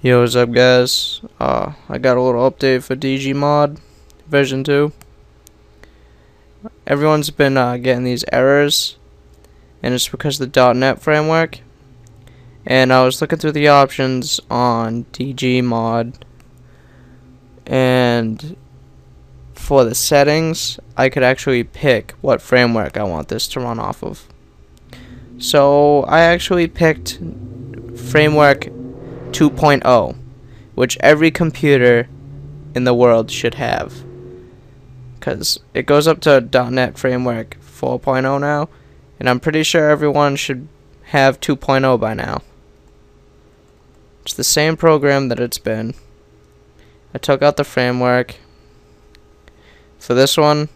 Yo, what's up guys? I got a little update for DG mod version 2. Everyone's been getting these errors, and it's because of the .NET framework. And I was looking through the options on DG mod, and for the settings I could actually pick what framework I want this to run off of. So I actually picked framework 2.0, which every computer in the world should have, because it goes up to .NET Framework 4.0 now, and I'm pretty sure everyone should have 2.0 by now. It's the same program that it's been. I took out the framework. For this one,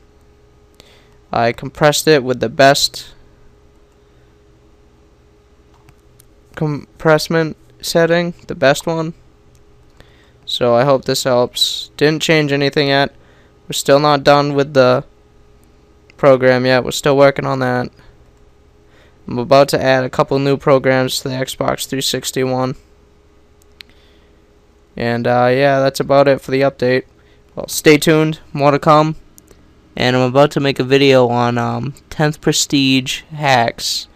I compressed it with the best compressment setting, the best one. So I hope this helps. Didn't change anything yet. We're still not done with the program yet. We're still working on that. I'm about to add a couple new programs to the Xbox 360 one. And yeah, that's about it for the update. Well, stay tuned, more to come. And I'm about to make a video on 10th Prestige hacks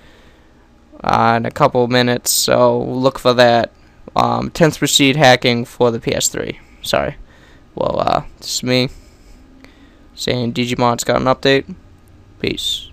in a couple minutes, so look for that. 10th Prestige hacking for the PS3. Sorry. Well, this is me saying DGmod's got an update. Peace.